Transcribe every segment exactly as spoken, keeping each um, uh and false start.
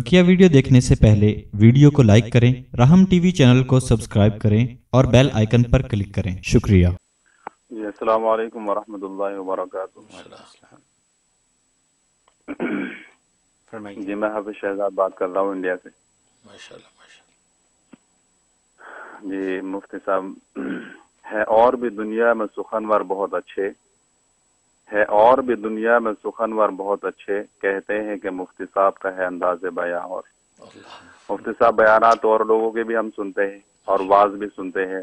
बकिया video देखने से पहले वीडियो को लाइक करें, राहम टीवी चैनल को सब्सक्राइब करें और बेल आइकन पर क्लिक करें। शुक्रिया। जी अस्सलाम वालेकुम वरहमतुल्लाहि वबरकातुहू। जी मैं हाफीज शहजाद बात कर रहा हूँ इंडिया से। माशाल्लाह माशाल्लाह। जी मुफ्ती साहब है और भी दुनिया में सुखनवर बहुत अच्छे है और भी दुनिया में सुखनवर बहुत अच्छे, कहते हैं कि मुफ्ती साहब का है अंदाज़े बयां। और मुफ्ती साहब बयानात तो और लोगों के भी हम सुनते हैं और वाज भी सुनते हैं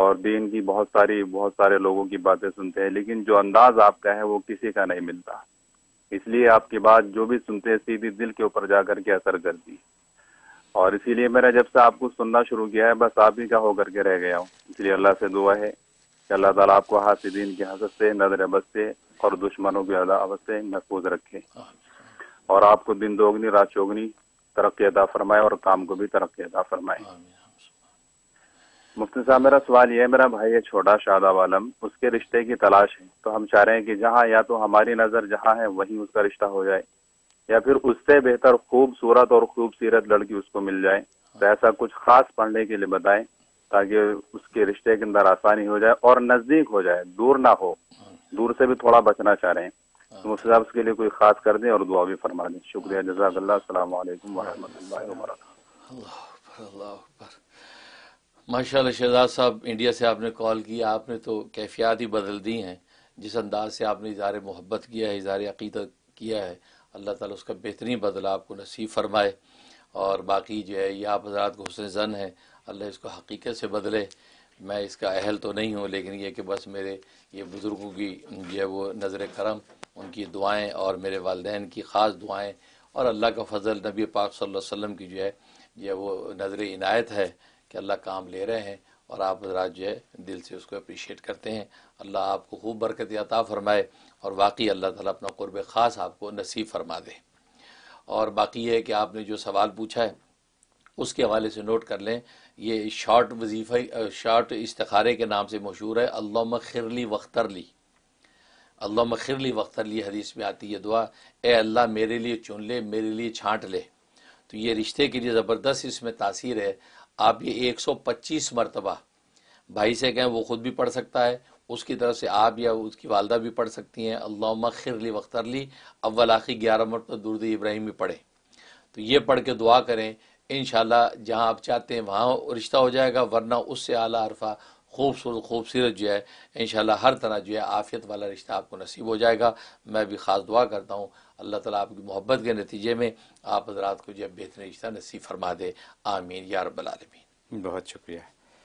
और दीन की बहुत सारी बहुत सारे लोगों की बातें सुनते हैं, लेकिन जो अंदाज आपका है वो किसी का नहीं मिलता। इसलिए आपकी बात जो भी सुनते हैं सीधी दिल के ऊपर जा कर के असर करती, और इसीलिए मैंने जब से आपको सुनना शुरू किया है बस आप ही का होकर के रह गया हूँ। इसलिए अल्लाह से दुआ है अल्लाह ताला आपको हासिदीन की हसद से, नजर बद से और दुश्मनों की अदावत से महफूज रखे और आपको दिन दोगुनी रात चौगुनी तरक्की अदा फरमाए और काम को भी तरक्की अदा फरमाए। मुफ्ती साहब मेरा सवाल यह है, मेरा भाई है छोटा शादा आलम, उसके रिश्ते की तलाश है। तो हम चाह रहे हैं कि जहाँ या तो हमारी नज़र जहाँ है वहीं उसका रिश्ता हो जाए या फिर उससे बेहतर खूबसूरत और खूबसीरत लड़की उसको मिल जाए। तो ऐसा कुछ खास पढ़ने के लिए बताएं ताकि उसके रिश्ते के अंदर आसानी हो जाए और नजदीक हो जाए, दूर ना हो। दूर से भी थोड़ा बचना चाह रहे हैं, तो मुफ्ती साहब उसके लिए कोई खास कर दें और दुआ भी फरमा दें। शुक्रिया, जज़ाकल्लाह। अस्सलाम वालेकुम वरहमतुल्लाहि वबरकातुहू। अल्लाह अकबर अल्लाह अकबर। माशाल्लाह शहज़ाद साहब, इंडिया से आपने कॉल किया, आपने तो कैफियत ही बदल दी हैं। जिस अंदाज से आपने इज़हार मोहब्बत किया है, इज़हार अक़ीदत किया है, अल्लाह ताला उसका बेहतरीन बदला आपको नसीब फरमाए। और बाकी जो है ये आप हज़रात को हुस्न ज़न है, अल्लाह इसको हकीकत से बदले। मैं इसका अहल तो नहीं हूँ, लेकिन यह कि बस मेरे ये बुज़ुर्गों की जो है वो नज़र करम, उनकी दुआएं और मेरे वालिदैन की ख़ास दुआएं और अल्लाह का फ़ज़ल, नबी पाक सल्लल्लाहु अलैहि वसल्लम की जो है यह वो नज़र इनायत है कि अल्लाह काम ले रहे हैं और आप हज़रात जो है दिल से उसको अप्रीशिएट करते हैं। अल्लाह आपको खूब बरकत अता फ़रमाए और वाकई अल्लाह ताला अपना क़ुर्ब ख़ास आपको नसीब फ़रमा दे। और बाकी ये है कि आपने जो सवाल पूछा है उसके हवाले से नोट कर लें, ये शॉर्ट वजीफ़ा शॉर्ट इस्तिखारे के नाम से मशहूर है, अल्लाहुम्मा खिरली वख्तरली। अल्लाहुम्मा खिरली वख्तरली हदीस में आती है दुआ, ए अल्लाह मेरे लिए चुन ले, मेरे लिए छांट ले। तो ये रिश्ते के लिए ज़बरदस्त इसमें तासीर है। आप ये एक सौ पच्चीस मरतबा भाई से कहें, वो ख़ुद भी पढ़ सकता है, उसकी तरफ से आप या उसकी वालदा भी पढ़ सकती हैं। अल्लाहुम्मा खिरली वख्तरली अव्वल आखिर ग्यारह मरतबा दरूद इब्राहिम में पढ़ें। तो ये पढ़ के दुआ करें, इंशाल्लाह जहाँ आप चाहते हैं वहाँ रिश्ता हो जाएगा, वरना उससे आला अरफा खूबसूरत खूबसूरत जो है इंशाल्लाह हर तरह जो है आफियत वाला रिश्ता आपको नसीब हो जाएगा। मैं भी ख़ास दुआ करता हूँ अल्लाह ताला आपकी मोहब्बत के नतीजे में आप हज़रात को जो है बेहतरीन रिश्ता नसीब फरमा दे। आमीन या रब्बल आलमीन। बहुत शुक्रिया।